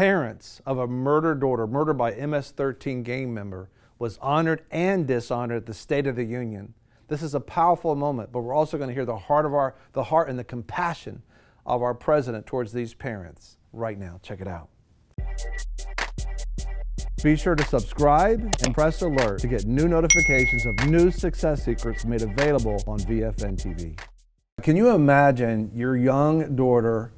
parents of a murdered daughter, murdered by MS-13 gang member, was honored and dishonored at the State of the Union. This is a powerful moment, but we're also going to hear the heart and the compassion of our president towards these parents right now. Check it out. Be sure to subscribe and press alert to get new notifications of new success secrets made available on VFN TV. Can you imagine your young daughter,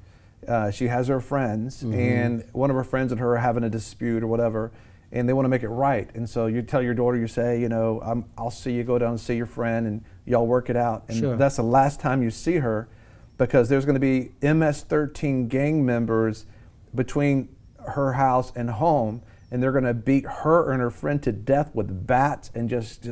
she has her friends, and one of her friends and her are having a dispute or whatever, and they want to make it right. And so you tell your daughter, you say, you know, I'll see you, go down and see your friend, and y'all work it out. And sure, that's the last time you see her, because there's going to be MS-13 gang members between her house and home, and they're going to beat her and her friend to death with bats, and just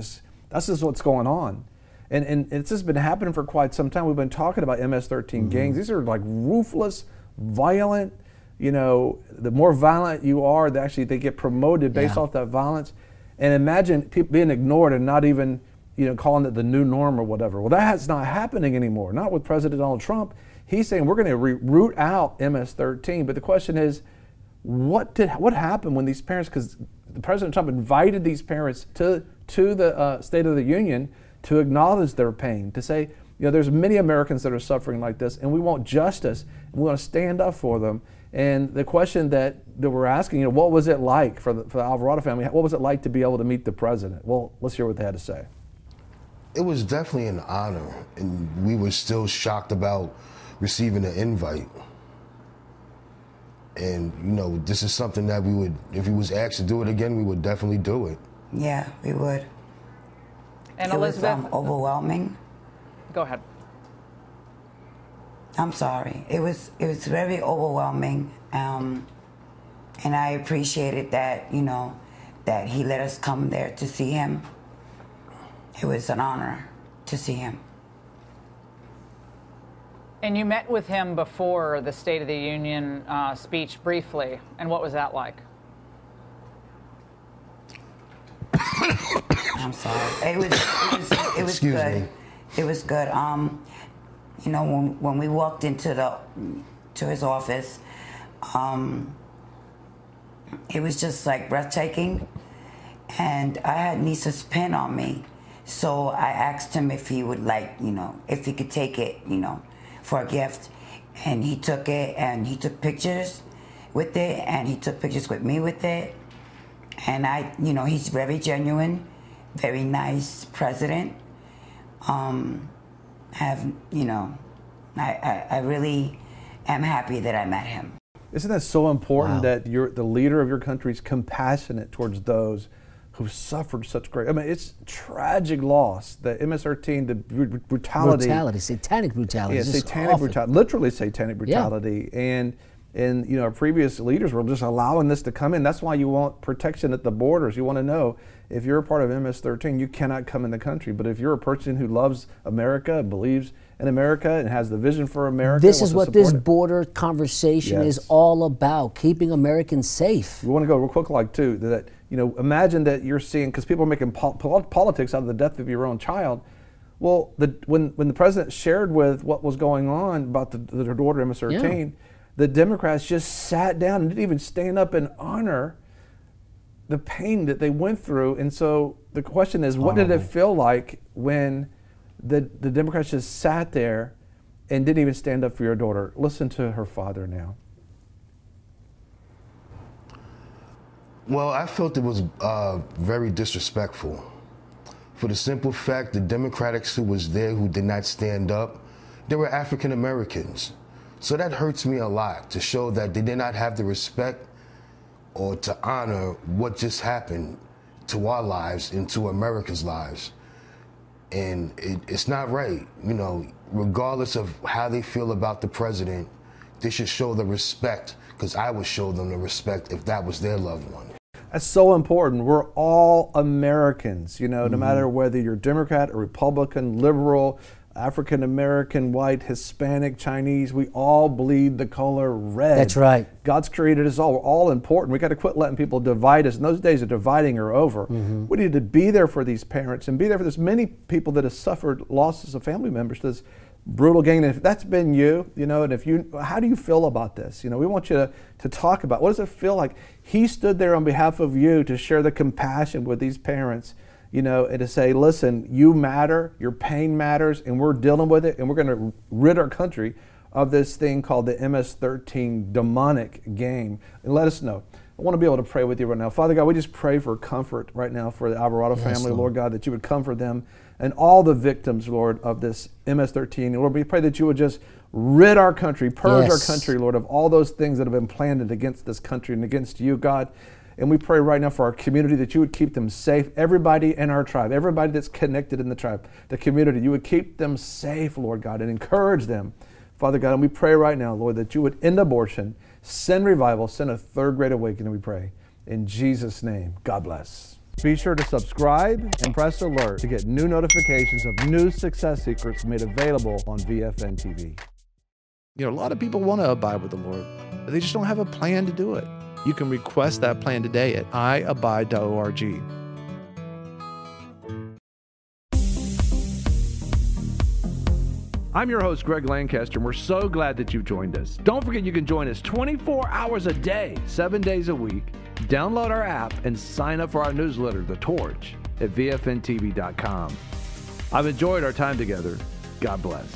that's just what's going on. And it's just been happening for quite some time. We've been talking about MS-13 gangs. These are like ruthless, violent, you know, the more violent you are, they get promoted based off that violence. And imagine people being ignored and not even, you know, calling it the new norm or whatever. Well, that's not happening anymore. Not with President Donald Trump. He's saying we're going to root out MS-13. But the question is, what happened when these parents, because President Trump invited these parents to the State of the Union to acknowledge their pain, to say, you know, there's many Americans that are suffering like this, and we want justice, and we want to stand up for them. And the question that we're asking, you know, what was it like for the Alvarado family? What was it like to be able to meet the president? Well, let's hear what they had to say. It was definitely an honor, and we were still shocked about receiving the invite. And, you know, this is something that we would, if he was asked to do it again, we would definitely do it. Yeah, we would. And it was overwhelming. Go ahead. I'm sorry. It was very overwhelming, and I appreciated that, you know, that he let us come there to see him. It was an honor to see him. And you met with him before the State of the Union speech briefly, and what was that like? I'm sorry. It was Excuse good. Me. It was good. You know, when we walked into to his office, it was just like breathtaking, and I had Nisa's pin on me, so I asked him if he would like, you know, if he could take it, you know, for a gift, and he took it, and he took pictures with it, and he took pictures with me with it, and I, you know, he's very genuine, very nice president. I really am happy that I met him. Isn't that so important that the leader of your country is compassionate towards those who suffered such great, I mean, it's tragic loss, the MS-13, the brutality. Brutality, satanic brutality. Yeah, satanic brutality, literally satanic brutality. Yeah. And you know, our previous leaders were just allowing this to come in. That's why you want protection at the borders. You want to know if you're a part of MS-13, you cannot come in the country. But if you're a person who loves America, believes in America, and has the vision for America, this is what this border conversation is all about: keeping Americans safe. We want to go real quick, like too, that you know, imagine that you're seeing, because people are making politics out of the death of your own child. Well, when the president shared with what was going on about the daughter MS-13. The Democrats just sat down and didn't even stand up and honor the pain that they went through. And so the question is, what did it feel like when the Democrats just sat there and didn't even stand up for your daughter? Listen to her father now. Well, I felt it was very disrespectful, for the simple fact the Democrats who was there who did not stand up, they were African Americans. So that hurts me a lot, to show that they did not have the respect or to honor what just happened to our lives and to America's lives. And it's not right. You know, regardless of how they feel about the president, they should show the respect, because I would show them the respect if that was their loved one. That's so important. We're all Americans, you know, no matter whether you're Democrat or Republican, liberal, African American, white, Hispanic, Chinese, we all bleed the color red. That's right. God's created us all. We're all important. We got to quit letting people divide us. And those days of dividing are over. We need to be there for these parents and be there for this many people that have suffered losses of family members to this brutal gang. And if that's been you, you know, and if you, how do you feel about this? You know, we want you to talk about, what does it feel like? He stood there on behalf of you to share the compassion with these parents, you know, and to say, listen, you matter, your pain matters, and we're dealing with it, and we're going to rid our country of this thing called the MS-13 demonic game. And let us know. I want to be able to pray with you right now. Father God, we just pray for comfort right now for the Alvarado family, Lord God, that you would comfort them and all the victims, Lord, of this MS-13. Lord, we pray that you would just rid our country, purge our country, Lord, of all those things that have been planted against this country and against you, God. And we pray right now for our community that you would keep them safe, everybody in our tribe, everybody that's connected in the tribe, the community, you would keep them safe, Lord God, and encourage them. Father God, and we pray right now, Lord, that you would end abortion, send revival, send a third great awakening, we pray. In Jesus' name, God bless. Be sure to subscribe and press alert to get new notifications of new success secrets made available on VFN TV. You know, a lot of people want to abide with the Lord, but they just don't have a plan to do it. You can request that plan today at iabide.org. I'm your host, Greg Lancaster, and we're so glad that you've joined us. Don't forget you can join us 24 hours a day, 7 days a week. Download our app and sign up for our newsletter, The Torch, at VFNTV.com. I've enjoyed our time together. God bless.